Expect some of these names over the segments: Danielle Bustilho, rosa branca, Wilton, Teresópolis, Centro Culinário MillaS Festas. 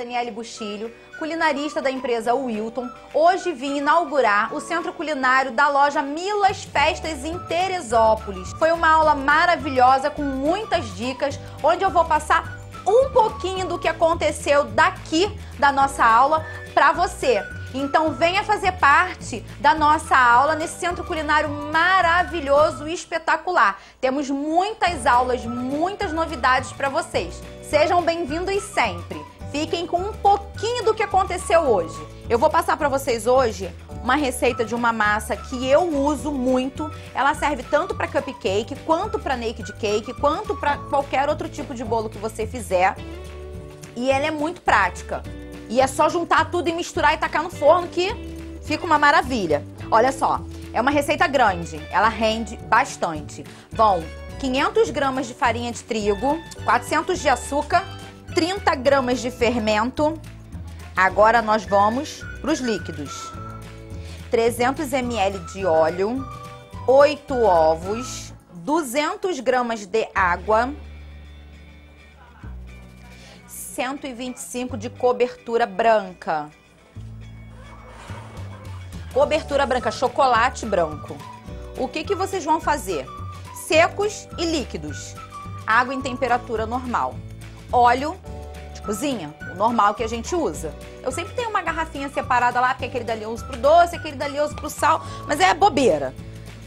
Danielle Bustilho, culinarista da empresa Wilton, hoje vim inaugurar o Centro Culinário da loja MillaS Festas em Teresópolis. Foi uma aula maravilhosa com muitas dicas, onde eu vou passar um pouquinho do que aconteceu daqui da nossa aula para você. Então venha fazer parte da nossa aula nesse centro culinário maravilhoso e espetacular. Temos muitas aulas, muitas novidades para vocês. Sejam bem-vindos sempre. Fiquem com um pouquinho do que aconteceu hoje. Eu vou passar para vocês hoje uma receita de uma massa que eu uso muito. Ela serve tanto para cupcake, quanto para naked cake, quanto para qualquer outro tipo de bolo que você fizer. E ela é muito prática. E é só juntar tudo e misturar e tacar no forno que fica uma maravilha. Olha só, é uma receita grande, ela rende bastante. Vão 500 gramas de farinha de trigo, 400 de açúcar, 30 gramas de fermento. Agora nós vamos para os líquidos. 300 ml de óleo, 8 ovos, 200 gramas de água, 125 de cobertura branca. Cobertura branca, chocolate branco. O que vocês vão fazer? Secos e líquidos. Água em temperatura normal. Óleo de cozinha, o normal que a gente usa. Eu sempre tenho uma garrafinha separada lá, porque aquele dali eu uso pro doce, aquele dali eu uso pro sal, mas é bobeira.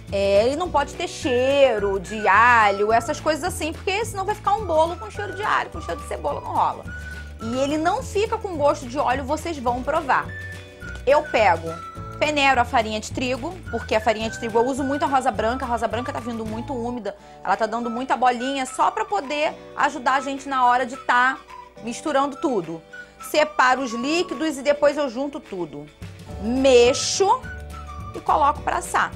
Ele não pode ter cheiro de alho, essas coisas assim, porque senão vai ficar um bolo com cheiro de alho, com cheiro de cebola, não rola. E ele não fica com gosto de óleo, vocês vão provar. Eu pego, peneiro a farinha de trigo, porque a farinha de trigo eu uso muito a rosa branca tá vindo muito úmida, ela tá dando muita bolinha, só pra poder ajudar a gente na hora de tá misturando tudo. Separo os líquidos e depois eu junto tudo. Mexo e coloco pra assar.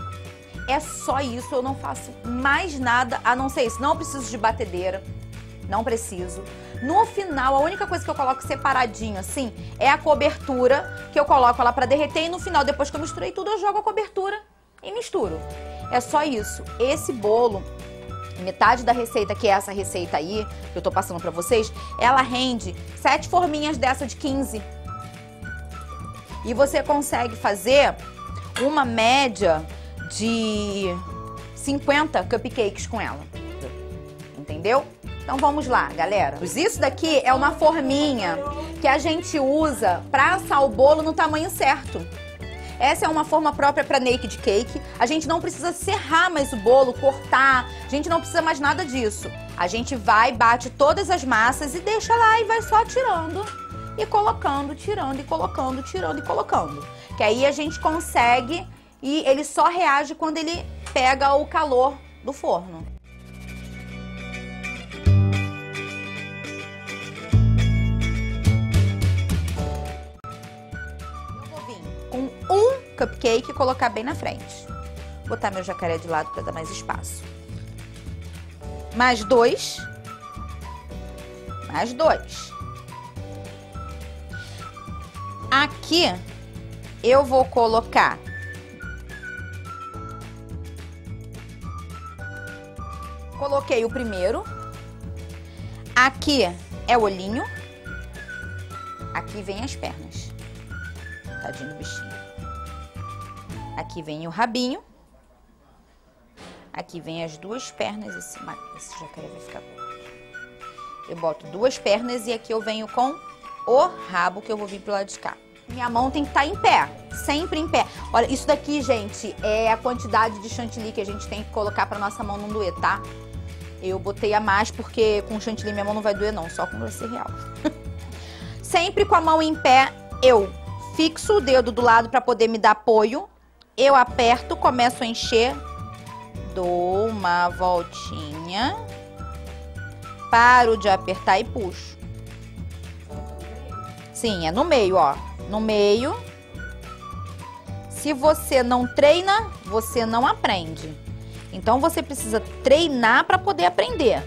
É só isso, eu não faço mais nada a não ser isso. Não preciso de batedeira, não preciso. No final, a única coisa que eu coloco separadinho assim é a cobertura, que eu coloco ela pra derreter e no final, depois que eu misturei tudo, eu jogo a cobertura e misturo. É só isso. Esse bolo, metade da receita, que é essa receita aí, que eu tô passando pra vocês, ela rende 7 forminhas dessa de 15. E você consegue fazer uma média de 50 cupcakes com ela, entendeu? Então vamos lá, galera. Isso daqui é uma forminha que a gente usa para assar o bolo no tamanho certo. Essa é uma forma própria para naked cake. A gente não precisa serrar mais o bolo, cortar, a gente não precisa mais nada disso. A gente vai, bate todas as massas e deixa lá e vai só tirando e colocando, tirando e colocando, tirando e colocando. Que aí a gente consegue... E ele só reage quando ele pega o calor do forno. Eu vou vir com um cupcake e colocar bem na frente. Vou botar meu jacaré de lado para dar mais espaço. Mais dois. Mais dois. Aqui eu vou colocar... Coloquei o primeiro. Aqui é o olhinho. Aqui vem as pernas. Tadinho do bichinho. Aqui vem o rabinho. Aqui vem as duas pernas. Esse jacaré vai ficar gordo. Eu boto duas pernas e aqui eu venho com o rabo, que eu vou vir pro lado de cá. Minha mão tem que estar em pé, sempre em pé. Olha, isso daqui, gente, é a quantidade de chantilly que a gente tem que colocar pra nossa mão não doer, tá? Eu botei a mais porque com chantilly minha mão não vai doer não, só com glacê real. Sempre com a mão em pé, eu fixo o dedo do lado pra poder me dar apoio. Eu aperto, começo a encher. Dou uma voltinha. Paro de apertar e puxo. Sim, é no meio, ó. No meio. Se você não treina, você não aprende. Então você precisa treinar para poder aprender.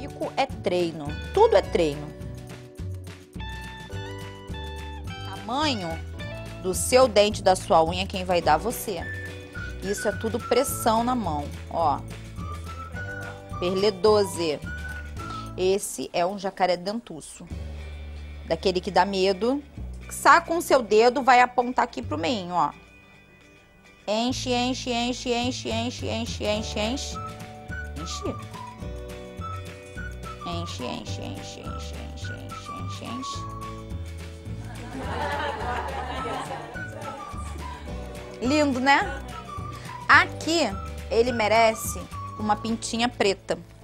Rico é treino, tudo é treino. O tamanho do seu dente, da sua unha, quem vai dar é você. Isso é tudo pressão na mão, ó. Perlê 12. Esse é um jacaré dentuço. Daquele que dá medo. Saca o seu dedo, vai apontar aqui pro meinho, ó. Enche, enche, enche, enche, enche, enche, enche, enche. Enche. Enche, enche, enche, enche, enche, enche, enche, enche. Lindo, né? Aqui, ele merece uma pintinha preta.